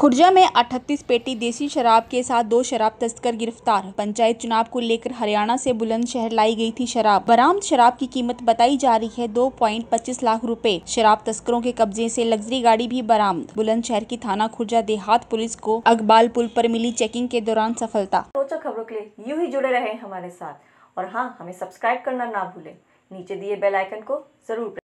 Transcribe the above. खुर्जा में 38 पेटी देसी शराब के साथ 2 शराब तस्कर गिरफ्तार। पंचायत चुनाव को लेकर हरियाणा से बुलंदशहर लाई गई थी शराब। बरामद शराब की कीमत बताई जा रही है 2.25 लाख रुपए। शराब तस्करों के कब्जे से लग्जरी गाड़ी भी बरामद। बुलंदशहर की थाना खुर्जा देहात पुलिस को अगबाल पुल पर मिली चेकिंग के दौरान सफलता। रोचक खबरों के लिए यूं ही जुड़े रहे हमारे साथ और हाँ, हमें सब्सक्राइब करना ना भूले। नीचे दिए बेल आइकन को जरूर